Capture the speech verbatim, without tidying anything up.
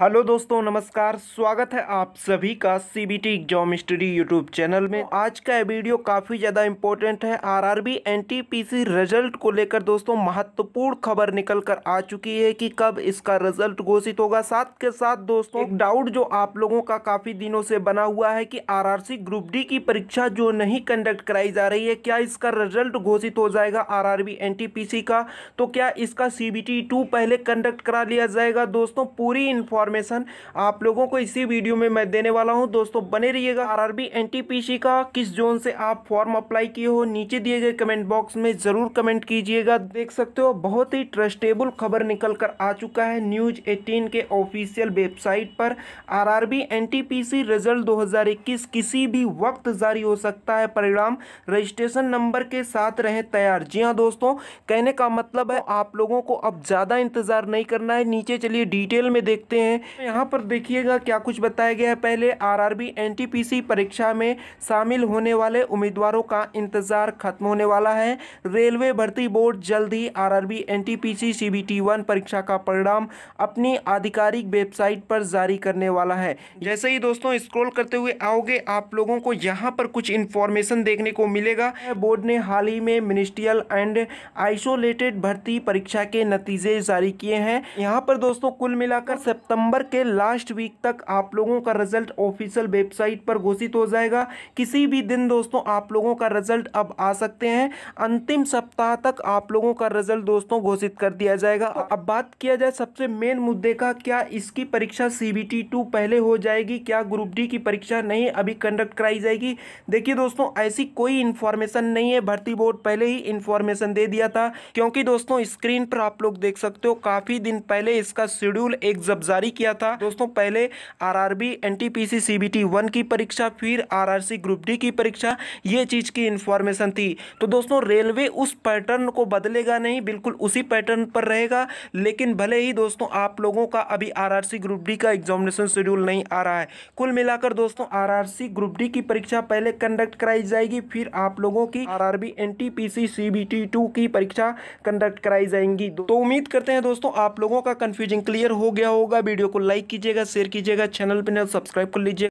Hello दोस्तों नमस्कार, स्वागत है आप सभी का CBT exam study YouTube channel में। आज का वीडियो काफ़ी ज़्यादा इम्पोर्टेंट है। आरआरबी एनटीपीसी रिजल्ट को लेकर दोस्तों महत्वपूर्ण खबर निकल कर आ चुकी है कि कब इसका रिजल्ट घोषित होगा। साथ के साथ दोस्तों एक डाउट जो आप लोगों का काफ़ी दिनों से बना हुआ है कि आरआरसी ग्रुप डी की परीक्षा जो नहीं कंडक्ट कराई जा रही है, क्या इसका रिजल्ट घोषित हो जाएगा आरआरबी एनटीपीसी का, तो क्या इसका सीबीटी टू पहले कंडक्ट करा लिया जाएगा। दोस्तों पूरी इन्फॉर्मेशन आप लोगों को इसी वीडियो में मैं देने वाला हूं। दोस्तों बने रहिएगा। आरआरबी एनटीपीसी का किस जोन से आप फॉर्म अप्लाई किए हो नीचे दिए गए कमेंट बॉक्स में जरूर कमेंट कीजिएगा। देख सकते हो बहुत ही ट्रस्टेबल खबर निकल कर आ चुका है न्यूज अठारह के ऑफिशियल वेबसाइट पर। आरआरबी एनटीपीसी रिजल्ट दो हज़ार इक्कीस किसी भी वक्त जारी हो सकता है, परिणाम रजिस्ट्रेशन नंबर के साथ रहें तैयार। जी हाँ दोस्तों, कहने का मतलब है आप लोगों को अब ज्यादा इंतजार नहीं करना है। नीचे चलिए डिटेल में देखते हैं। यहाँ पर देखिएगा क्या कुछ बताया गया है। पहले आरआरबी एनटीपीसी परीक्षा में शामिल होने वाले उम्मीदवारों का इंतजार खत्म होने वाला है। रेलवे भर्ती बोर्ड जल्द ही आरआरबी एनटीपीसी सीबीटी वन परीक्षा का परिणाम अपनी आधिकारिक वेबसाइट पर जारी करने वाला है। जैसे ही दोस्तों स्क्रॉल करते हुए आओगे आप लोगों को यहाँ पर कुछ इंफॉर्मेशन देखने को मिलेगा। बोर्ड ने हाल ही में मिनिस्ट्रियल एंड आइसोलेटेड भर्ती परीक्षा के नतीजे जारी किए हैं। यहाँ पर दोस्तों कुल मिलाकर सितंबर के लास्ट वीक तक आप लोगों का रिजल्ट ऑफिशियल वेबसाइट पर घोषित हो जाएगा। किसी भी दिन दोस्तों आप लोगों का रिजल्ट अब आ सकते हैं। अंतिम सप्ताह तक आप लोगों का रिजल्ट दोस्तों घोषित कर दिया जाएगा। अब बात किया जाए सबसे मेन मुद्दे का, क्या इसकी परीक्षा सीबीटी टू पहले हो जाएगी, क्या ग्रुप डी की परीक्षा नहीं अभी कंडक्ट कराई जाएगी। देखिए दोस्तों ऐसी कोई इंफॉर्मेशन नहीं है, भर्ती बोर्ड पहले ही इंफॉर्मेशन दे दिया था। क्योंकि दोस्तों स्क्रीन पर आप लोग देख सकते हो काफी दिन पहले इसका शेड्यूल एक जब जारी किया था। दोस्तों पहले आरआरबी एनटीपीसी सीबीटी वन की परीक्षा, फिर आरआरसी ग्रुप डी की परीक्षा, ये चीज की इंफॉर्मेशन थी। तो दोस्तों रेलवे उस पैटर्न को बदलेगा नहीं, बिल्कुल उसी पैटर्न पर रहेगा। लेकिन भले ही दोस्तों आप लोगों का अभी आरआरसी ग्रुप डी का एग्जामिनेशन शेड्यूल नहीं आ रहा है। कुल मिलाकर दोस्तों आरआरसी ग्रुप डी की परीक्षा पहले कंडक्ट कराई जाएगी, फिर आप लोगों की आरआरबी एनटीपीसी सीबीटी टू की परीक्षा कंडक्ट कराई जाएंगी। तो उम्मीद करते हैं दोस्तों आप लोगों का कंफ्यूजन क्लियर हो गया होगा। वीडियो को लाइक कीजिएगा, शेयर कीजिएगा, चैनल पर सब्सक्राइब कर लीजिएगा।